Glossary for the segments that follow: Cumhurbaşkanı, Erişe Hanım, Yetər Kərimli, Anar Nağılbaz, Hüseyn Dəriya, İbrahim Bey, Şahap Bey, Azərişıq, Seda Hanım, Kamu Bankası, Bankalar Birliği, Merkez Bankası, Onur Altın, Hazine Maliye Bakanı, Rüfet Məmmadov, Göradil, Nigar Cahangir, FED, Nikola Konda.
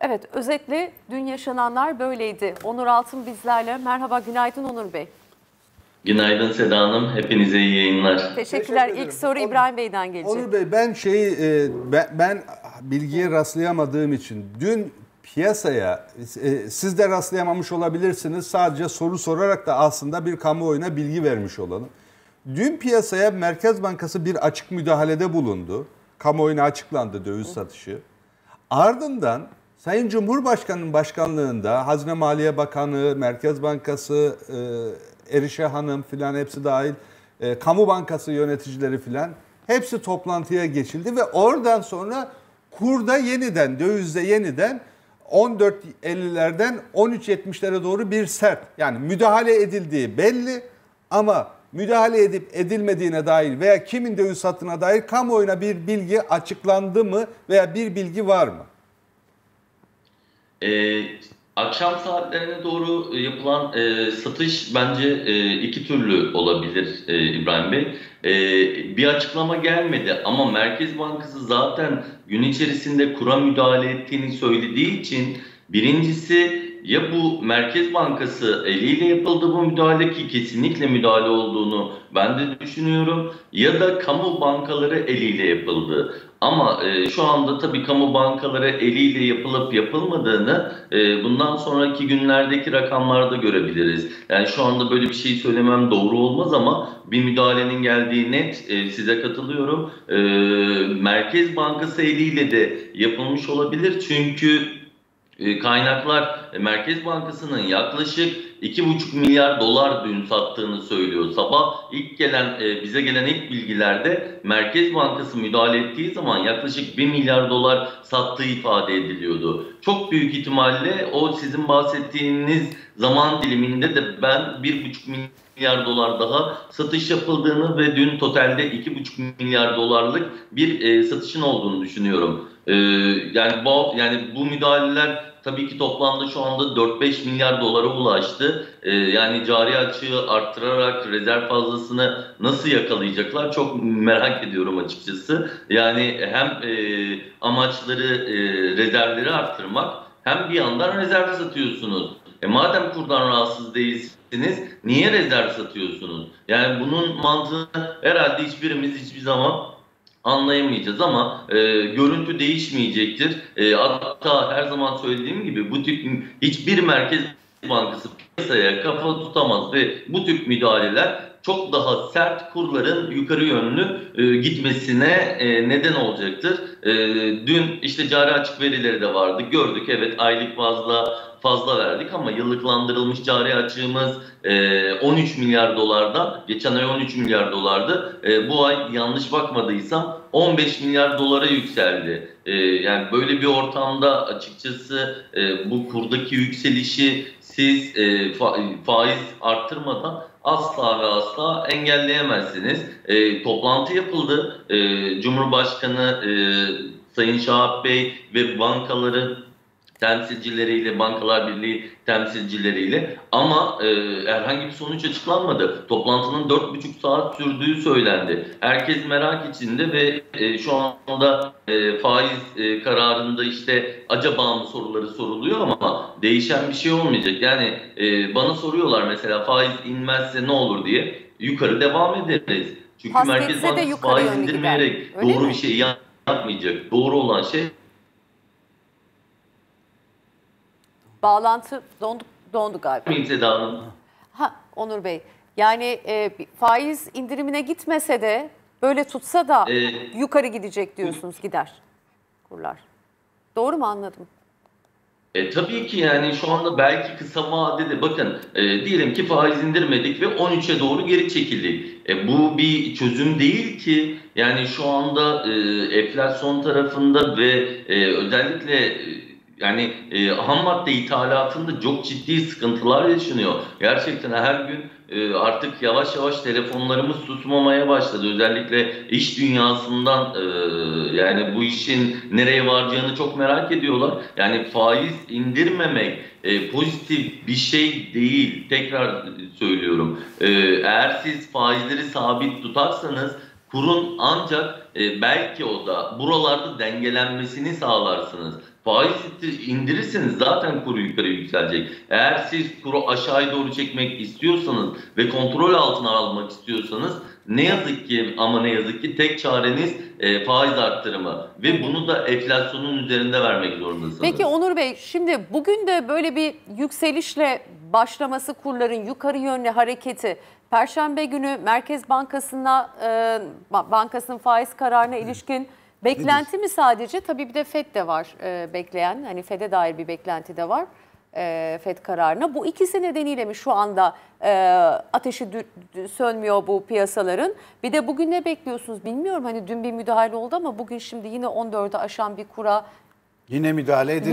Evet, özetle dün yaşananlar böyleydi. Onur Altın bizlerle. Merhaba, günaydın Onur Bey. Günaydın Seda Hanım. Hepinize iyi yayınlar. Teşekkürler. İlk soru İbrahim Bey'den gelecek. Onur Bey, ben bilgiye rastlayamadığım için dün piyasaya, siz de rastlayamamış olabilirsiniz. Sadece soru sorarak da aslında bir kamuoyuna bilgi vermiş olalım. Dün piyasaya Merkez Bankası bir açık müdahalede bulundu. Kamuoyuna açıklandı döviz satışı. Ardından Sayın Cumhurbaşkanı'nın başkanlığında Hazine Maliye Bakanı, Merkez Bankası, Erişe Hanım filan hepsi dahil, Kamu Bankası yöneticileri filan hepsi toplantıya geçildi ve oradan sonra kurda yeniden, dövizde yeniden 14.50'lerden 13.70'lere doğru bir sert, yani müdahale edildiği belli ama müdahale edip edilmediğine dair veya kimin döviz sattığına dair kamuoyuna bir bilgi açıklandı mı veya bir bilgi var mı? Akşam saatlerine doğru yapılan satış bence iki türlü olabilir İbrahim Bey. Bir açıklama gelmedi ama Merkez Bankası zaten gün içerisinde kura müdahale ettiğini söylediği için birincisi ya bu Merkez Bankası eliyle yapıldı bu müdahale ki kesinlikle müdahale olduğunu ben de düşünüyorum ya da kamu bankaları eliyle yapıldı. Ama şu anda tabii kamu bankaları eliyle yapılıp yapılmadığını bundan sonraki günlerdeki rakamlarda görebiliriz. Yani şu anda böyle bir şey söylemem doğru olmaz ama bir müdahalenin geldiği net, size katılıyorum. Merkez Bankası eliyle de yapılmış olabilir çünkü kaynaklar Merkez Bankası'nın yaklaşık 2,5 milyar dolar dün sattığını söylüyor. Sabah ilk gelen, bize gelen ilk bilgilerde Merkez Bankası müdahale ettiği zaman yaklaşık 1 milyar dolar sattığı ifade ediliyordu. Çok büyük ihtimalle o sizin bahsettiğiniz zaman diliminde de ben 1,5 milyar dolar daha satış yapıldığını ve dün totalde 2,5 milyar dolarlık bir satışın olduğunu düşünüyorum. Yani bu müdahaleler tabii ki toplamda şu anda 4-5 milyar dolara ulaştı. Yani cari açığı arttırarak rezerv fazlasını nasıl yakalayacaklar çok merak ediyorum açıkçası. Yani hem amaçları rezervleri arttırmak hem bir yandan rezerv satıyorsunuz. Madem kurdan rahatsız değilsiniz niye rezerv satıyorsunuz? Yani bunun mantığını herhalde hiçbirimiz hiçbir zaman anlayamayacağız ama görüntü değişmeyecektir. Hatta her zaman söylediğim gibi bu tip hiçbir Merkez Bankası piyasaya kafa tutamaz ve bu tip müdahaleler çok daha sert kurların yukarı yönlü gitmesine neden olacaktır. Dün işte cari açık verileri de vardı. Gördük, evet, aylık fazla verdik ama yıllıklandırılmış cari açığımız 13 milyar dolarda, geçen ay 13 milyar dolardı. Bu ay yanlış bakmadıysam 15 milyar dolara yükseldi. Yani böyle bir ortamda açıkçası bu kurdaki yükselişi siz faiz arttırmadan asla ve asla engelleyemezsiniz. Toplantı yapıldı. Cumhurbaşkanı Sayın Şahap Bey ve bankaların temsilcileriyle, Bankalar Birliği temsilcileriyle ama herhangi bir sonuç açıklanmadı. Toplantının 4,5 saat sürdüğü söylendi. Herkes merak içinde ve şu anda faiz kararında işte acaba mı soruları soruluyor ama değişen bir şey olmayacak. Yani bana soruyorlar mesela faiz inmezse ne olur diye, yukarı devam ederiz. Çünkü Merkez Bankası faiz indirmeyerek doğru bir şey yapmayacak. Doğru olan şey... Bağlantı dondu galiba. Seda Hanım. Ha, Onur Bey, yani faiz indirimine gitmese de böyle tutsa da yukarı gidecek diyorsunuz, gider kurlar. Doğru mu anladım? Tabii ki yani şu anda belki kısa vadede bakın diyelim ki faiz indirmedik ve 13'e doğru geri çekildik. Bu bir çözüm değil ki. Yani şu anda enflasyon tarafında ve özellikle... Yani ham madde ithalatında çok ciddi sıkıntılar yaşanıyor. Gerçekten her gün artık yavaş yavaş telefonlarımız susmamaya başladı. Özellikle iş dünyasından yani bu işin nereye varacağını çok merak ediyorlar. Yani faiz indirmemek pozitif bir şey değil. Tekrar söylüyorum. Eğer siz faizleri sabit tutarsanız kurun ancak belki o da buralarda dengelenmesini sağlarsınız. Faiz indirirseniz zaten kuru yukarı yükselecek. Eğer siz kuru aşağıya doğru çekmek istiyorsanız ve kontrol altına almak istiyorsanız ne yazık ki tek çareniz faiz arttırımı ve bunu da enflasyonun üzerinde vermek zorundasınız. Peki Onur Bey, şimdi bugün de böyle bir yükselişle başlaması kurların yukarı yönlü hareketi, Perşembe günü Merkez Bankası'nın faiz kararına ilişkin beklenti mi sadece? Tabii bir de FED de var bekleyen, hani FED'e dair bir beklenti de var FED kararına. Bu ikisi nedeniyle mi şu anda ateşi sönmüyor bu piyasaların? Bir de bugün ne bekliyorsunuz bilmiyorum. Hani dün bir müdahale oldu ama bugün şimdi yine 14'ü aşan bir kura. Yine müdahale edilir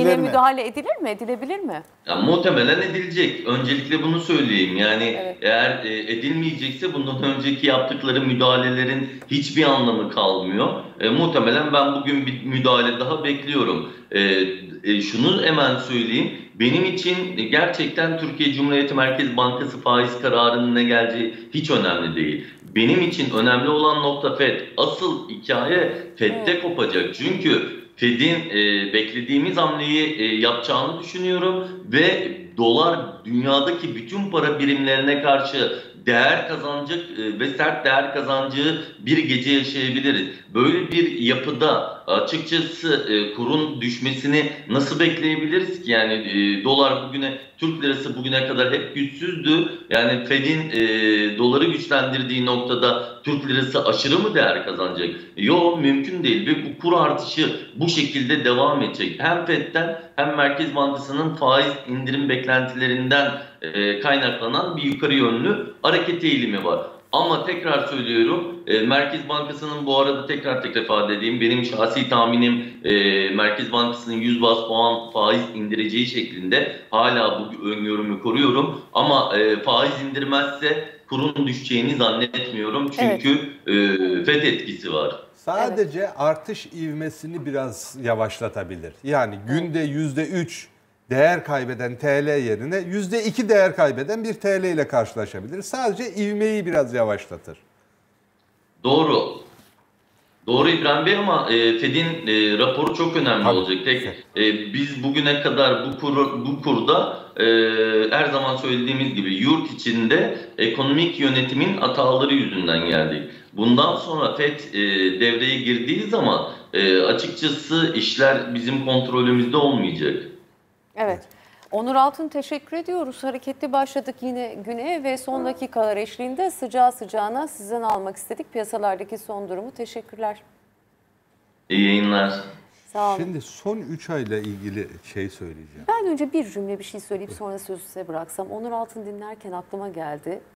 mi? Edilebilir mi? Ya, muhtemelen edilecek. Öncelikle bunu söyleyeyim. Yani evet, eğer edilmeyecekse bundan önceki yaptıkları müdahalelerin hiçbir anlamı kalmıyor. Muhtemelen ben bugün bir müdahale daha bekliyorum. Şunu hemen söyleyeyim. Benim için gerçekten Türkiye Cumhuriyeti Merkez Bankası faiz kararının ne geleceği hiç önemli değil. Benim için önemli olan nokta FED. Asıl hikaye FED'de kopacak. Çünkü FED'in beklediğimiz hamleyi yapacağını düşünüyorum ve dolar dünyadaki bütün para birimlerine karşı değer kazanacak ve sert değer kazancı bir gece yaşayabiliriz. Böyle bir yapıda açıkçası kurun düşmesini nasıl bekleyebiliriz ki? Yani dolar bugüne, Türk lirası bugüne kadar hep güçsüzdü. Yani FED'in doları güçlendirdiği noktada Türk lirası aşırı mı değer kazanacak? Yok, mümkün değil ve bu kur artışı bu şekilde devam edecek. Hem FED'den hem Merkez Bankası'nın faiz indirim beklentilerinden kaynaklanan bir yukarı yönlü hareket eğilimi var. Ama tekrar söylüyorum, Merkez Bankası'nın, bu arada tekrar ifade edeyim, benim şahsi tahminim Merkez Bankası'nın 100 baz puan faiz indireceği şeklinde, hala bu öngörümü koruyorum. Ama faiz indirmezse kurun düşeceğini zannetmiyorum çünkü FED etkisi var. Sadece artış ivmesini biraz yavaşlatabilir. Yani günde %3 değer kaybeden TL yerine %2 değer kaybeden bir TL ile karşılaşabilir. Sadece ivmeyi biraz yavaşlatır. Doğru. Doğru İbrahim Bey, ama FED'in raporu çok önemli olacak. Biz bugüne kadar bu kurda her zaman söylediğimiz gibi yurt içinde ekonomik yönetimin hataları yüzünden geldik. Bundan sonra FED devreye girdiği zaman açıkçası işler bizim kontrolümüzde olmayacak. Evet. Onur Altın, teşekkür ediyoruz. Hareketli başladık yine güne ve son dakikalar eşliğinde sıcağı sıcağına sizden almak istedik piyasalardaki son durumu. Teşekkürler. İyi yayınlar. Sağ olun. Şimdi son 3 ayla ilgili şey söyleyeceğim. Ben önce bir cümle bir şey söyleyip sonra sözü size bıraksam. Onur Altın dinlerken aklıma geldi.